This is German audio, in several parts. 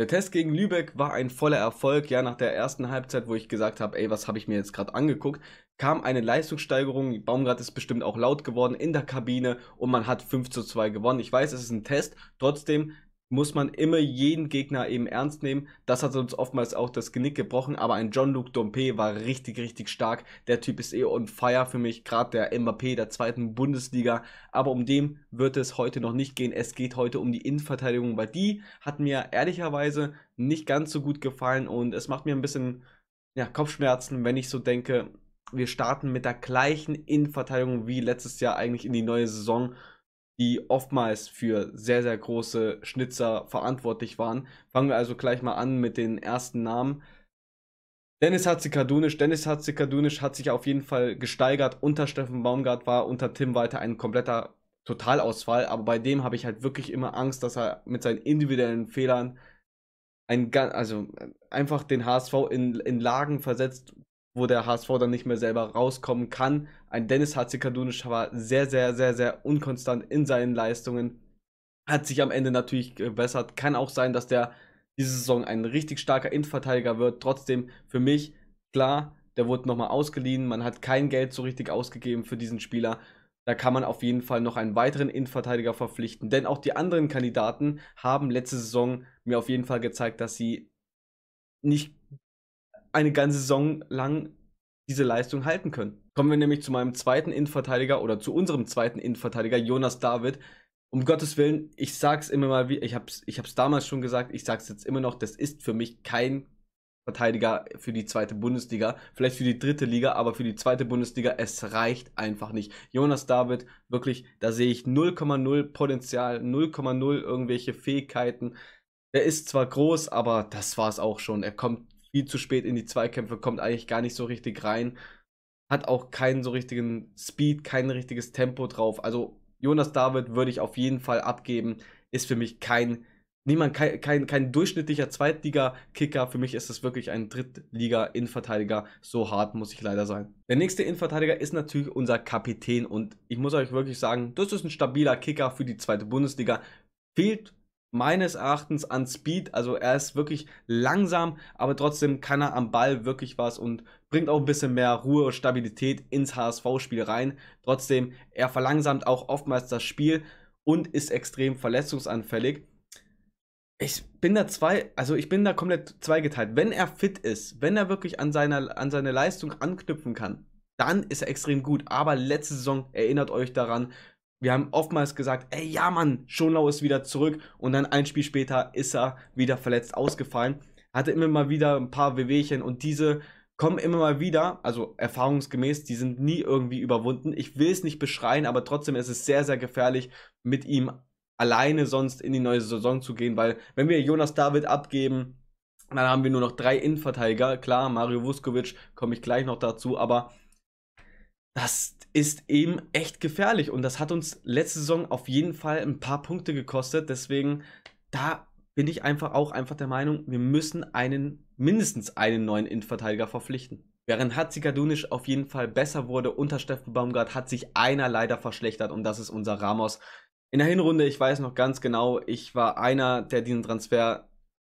Der Test gegen Lübeck war ein voller Erfolg. Ja, nach der ersten Halbzeit, wo ich gesagt habe, ey, was habe ich mir jetzt gerade angeguckt, kam eine Leistungssteigerung. Baumgart ist bestimmt auch laut geworden in der Kabine und man hat 5:2 gewonnen. Ich weiß, es ist ein Test, trotzdem muss man immer jeden Gegner eben ernst nehmen. Das hat uns oftmals auch das Genick gebrochen, aber ein Jean-Luc Dompe war richtig, richtig stark. Der Typ ist eh on fire für mich, gerade der Mbappé der zweiten Bundesliga. Aber um dem wird es heute noch nicht gehen. Es geht heute um die Innenverteidigung, weil die hat mir ehrlicherweise nicht ganz so gut gefallen und es macht mir ein bisschen Kopfschmerzen, wenn ich so denke, wir starten mit der gleichen Innenverteidigung wie letztes Jahr eigentlich in die neue Saison, die oftmals für sehr, sehr große Schnitzer verantwortlich waren. Fangen wir also gleich mal an mit den ersten Namen. Dennis Hadžikadunić. Dennis Hadžikadunić hat sich auf jeden Fall gesteigert. Unter Steffen Baumgart war unter Tim Walter ein kompletter Totalausfall. Aber bei dem habe ich halt wirklich immer Angst, dass er mit seinen individuellen Fehlern einfach den HSV in Lagen versetzt, wo der HSV dann nicht mehr selber rauskommen kann. Ein Dennis Hadžikadunić war sehr, sehr, sehr, sehr unkonstant in seinen Leistungen. Hat sich am Ende natürlich gebessert. Kann auch sein, dass der diese Saison ein richtig starker Innenverteidiger wird. Trotzdem für mich, klar, der wurde nochmal ausgeliehen. Man hat kein Geld so richtig ausgegeben für diesen Spieler. Da kann man auf jeden Fall noch einen weiteren Innenverteidiger verpflichten. Denn auch die anderen Kandidaten haben letzte Saison mir auf jeden Fall gezeigt, dass sie nicht eine ganze Saison lang diese Leistung halten können. Kommen wir nämlich zu meinem zweiten Innenverteidiger oder zu unserem zweiten Innenverteidiger, Jonas David. Um Gottes Willen, ich sag's immer mal wieder, ich hab's damals schon gesagt, ich sag's jetzt immer noch, das ist für mich kein Verteidiger für die zweite Bundesliga, vielleicht für die dritte Liga, aber für die zweite Bundesliga, es reicht einfach nicht. Jonas David, wirklich, da sehe ich 0,0 Potenzial, 0,0 irgendwelche Fähigkeiten. Der ist zwar groß, aber das war's auch schon. Er kommt viel zu spät in die Zweikämpfe, kommt eigentlich gar nicht so richtig rein, hat auch keinen so richtigen Speed, kein richtiges Tempo drauf. Also Jonas David würde ich auf jeden Fall abgeben, ist für mich kein durchschnittlicher Zweitliga-Kicker, für mich ist es wirklich ein Drittliga-Innenverteidiger, so hart muss ich leider sein. Der nächste Innenverteidiger ist natürlich unser Kapitän und ich muss euch wirklich sagen, das ist ein stabiler Kicker für die zweite Bundesliga, fehlt meines Erachtens an Speed, also er ist wirklich langsam, aber trotzdem kann er am Ball wirklich was und bringt auch ein bisschen mehr Ruhe und Stabilität ins HSV-Spiel rein. Trotzdem, er verlangsamt auch oftmals das Spiel und ist extrem verletzungsanfällig. Ich bin da komplett zweigeteilt. Wenn er fit ist, wenn er wirklich an seine Leistung anknüpfen kann, dann ist er extrem gut. Aber letzte Saison, erinnert euch daran, wir haben oftmals gesagt, ey, ja Mann, Schonlau ist wieder zurück und dann ein Spiel später ist er wieder verletzt ausgefallen. Hatte immer mal wieder ein paar Wehwehchen und diese kommen immer mal wieder, also erfahrungsgemäß, die sind nie irgendwie überwunden. Ich will es nicht beschreien, aber trotzdem ist es sehr, sehr gefährlich, mit ihm alleine sonst in die neue Saison zu gehen, weil wenn wir Jonas David abgeben, dann haben wir nur noch 3 Innenverteidiger. Klar, Mario Vušković, komme ich gleich noch dazu, aber das ist eben echt gefährlich und das hat uns letzte Saison auf jeden Fall ein paar Punkte gekostet, deswegen da bin ich einfach der Meinung, wir müssen mindestens einen neuen Innenverteidiger verpflichten. Während Hadžikadunić auf jeden Fall besser wurde unter Steffen Baumgart, hat sich einer leider verschlechtert und das ist unser Ramos. In der Hinrunde, ich weiß noch ganz genau, ich war einer, der diesen Transfer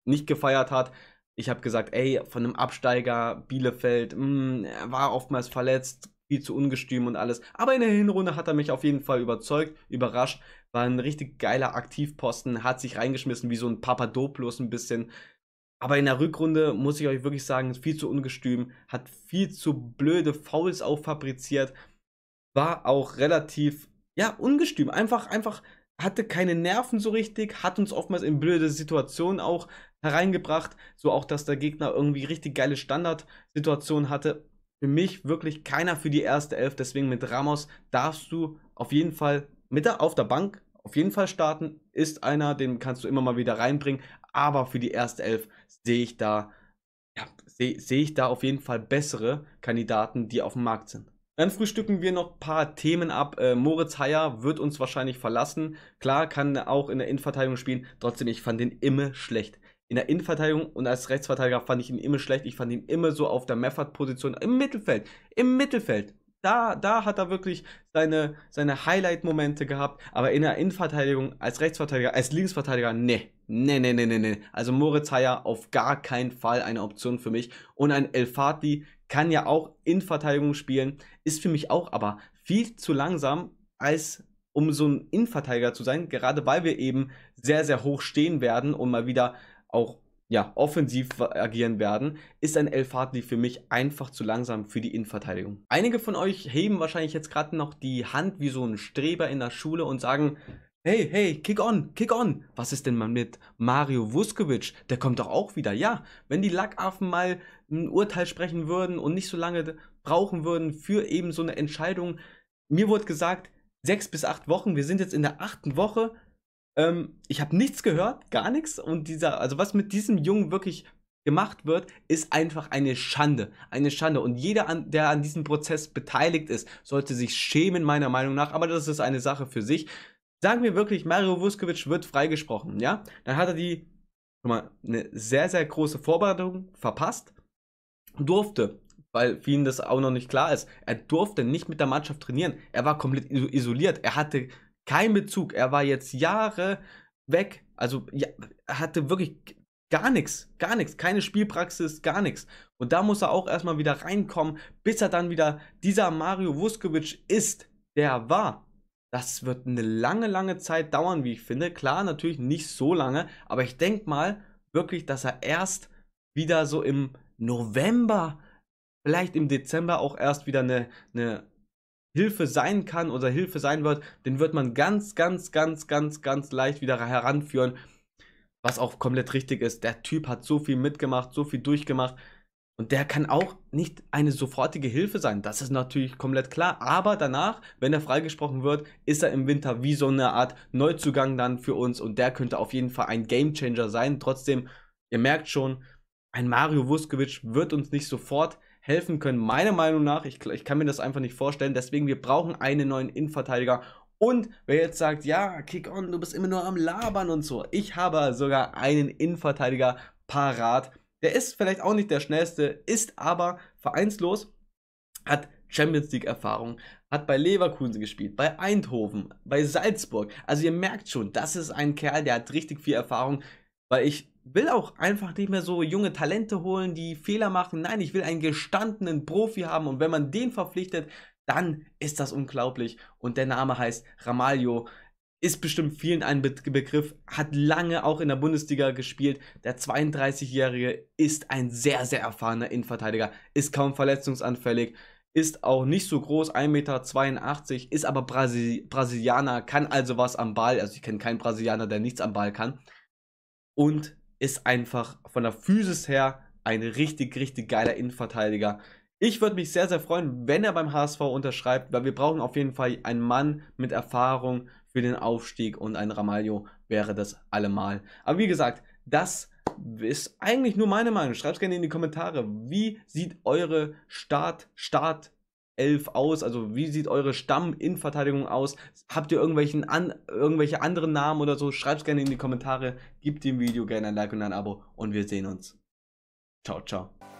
nicht gefeiert hat. Ich habe gesagt, ey, von einem Absteiger Bielefeld, er war oftmals verletzt, viel zu ungestüm und alles. Aber in der Hinrunde hat er mich auf jeden Fall überzeugt, überrascht. War ein richtig geiler Aktivposten, hat sich reingeschmissen wie so ein Papadopoulos ein bisschen. Aber in der Rückrunde, muss ich euch wirklich sagen, ist viel zu ungestüm, hat viel zu blöde Fouls auch fabriziert. War auch relativ, ungestüm. Einfach hatte keine Nerven so richtig, hat uns oftmals in blöde Situationen auch hereingebracht. So auch, dass der Gegner irgendwie richtig geile Standardsituationen hatte. Für mich wirklich keiner für die erste Elf, deswegen mit Ramos darfst du auf jeden Fall auf der Bank auf jeden Fall starten, ist einer, den kannst du immer mal wieder reinbringen, aber für die erste Elf sehe ich da auf jeden Fall bessere Kandidaten, die auf dem Markt sind. Dann frühstücken wir noch ein paar Themen ab. Moritz Heyer wird uns wahrscheinlich verlassen, klar, kann auch in der Innenverteidigung spielen, trotzdem, ich fand den immer schlecht. In der Innenverteidigung und als Rechtsverteidiger fand ich ihn immer schlecht. Ich fand ihn immer so auf der Meffert-Position im Mittelfeld. Da hat er wirklich seine Highlight-Momente gehabt. Aber in der Innenverteidigung, als Rechtsverteidiger, als Linksverteidiger, nee, Nee. Also Moritz Heyer auf gar keinen Fall eine Option für mich. Und ein El Fati kann ja auch in Verteidigung spielen, ist für mich auch aber viel zu langsam, als um so ein Innenverteidiger zu sein, gerade weil wir eben sehr, sehr hoch stehen werden und mal wieder auch ja, offensiv agieren werden, ist ein El Fadli für mich einfach zu langsam für die Innenverteidigung. Einige von euch heben wahrscheinlich jetzt gerade noch die Hand wie so ein Streber in der Schule und sagen, hey, kick on, kick on. Was ist denn mal mit Mario Vušković? Der kommt doch auch wieder. Ja, wenn die Lackaffen mal ein Urteil sprechen würden und nicht so lange brauchen würden für eben so eine Entscheidung. Mir wurde gesagt, 6 bis 8 Wochen, wir sind jetzt in der 8. Woche. Ich habe nichts gehört, gar nichts. Und also was mit diesem Jungen wirklich gemacht wird, ist einfach eine Schande. Eine Schande. Und jeder, der an diesem Prozess beteiligt ist, sollte sich schämen, meiner Meinung nach. Aber das ist eine Sache für sich. Sagen wir wirklich, Mario Vušković wird freigesprochen, ja? Dann hat er die, schon mal, eine sehr, sehr große Vorbereitung verpasst. Durfte, weil vielen das auch noch nicht klar ist, er durfte nicht mit der Mannschaft trainieren. Er war komplett isoliert. Er hatte keinen Bezug. Er war jetzt Jahre weg. Also, ja, er hatte wirklich gar nichts. Keine Spielpraxis, gar nichts. Und da muss er auch erstmal wieder reinkommen, bis er dann wieder dieser Mario Vušković ist, der war. Das wird eine lange, lange Zeit dauern, wie ich finde. Klar, natürlich nicht so lange, aber ich denke mal wirklich, dass er erst wieder so im November, vielleicht im Dezember auch erst wieder eine Hilfe sein kann oder Hilfe sein wird. Den wird man ganz leicht wieder heranführen, was auch komplett richtig ist. Der Typ hat so viel mitgemacht, so viel durchgemacht. Und der kann auch nicht eine sofortige Hilfe sein. Das ist natürlich komplett klar. Aber danach, wenn er freigesprochen wird, ist er im Winter wie so eine Art Neuzugang dann für uns. Und der könnte auf jeden Fall ein Gamechanger sein. Trotzdem, ihr merkt schon, ein Mario Vušković wird uns nicht sofort helfen können. Meiner Meinung nach, ich kann mir das einfach nicht vorstellen. Deswegen, wir brauchen einen neuen Innenverteidiger. Und wer jetzt sagt, ja, kick on, du bist immer nur am Labern und so. Ich habe sogar einen Innenverteidiger parat. Der ist vielleicht auch nicht der schnellste, ist aber vereinslos, hat Champions League Erfahrung, hat bei Leverkusen gespielt, bei Eindhoven, bei Salzburg. Also ihr merkt schon, das ist ein Kerl, der hat richtig viel Erfahrung, weil ich will auch einfach nicht mehr so junge Talente holen, die Fehler machen. Nein, ich will einen gestandenen Profi haben und wenn man den verpflichtet, dann ist das unglaublich. Und der Name heißt Ramalho. Ist bestimmt vielen ein Begriff, hat lange auch in der Bundesliga gespielt. Der 32-Jährige ist ein sehr, sehr erfahrener Innenverteidiger, ist kaum verletzungsanfällig, ist auch nicht so groß, 1,82 Meter, ist aber Brasilianer, kann also was am Ball. Also ich kenne keinen Brasilianer, der nichts am Ball kann. Und ist einfach von der Physis her ein richtig, richtig geiler Innenverteidiger. Ich würde mich sehr, sehr freuen, wenn er beim HSV unterschreibt, weil wir brauchen auf jeden Fall einen Mann mit Erfahrung für den Aufstieg und ein Ramalho wäre das allemal. Aber wie gesagt, das ist eigentlich nur meine Meinung. Schreibt es gerne in die Kommentare. Wie sieht eure Startelf aus? Also wie sieht eure Stamm-Innenverteidigung aus? Habt ihr irgendwelche anderen Namen oder so? Schreibt es gerne in die Kommentare. Gebt dem Video gerne ein Like und ein Abo und wir sehen uns. Ciao, ciao.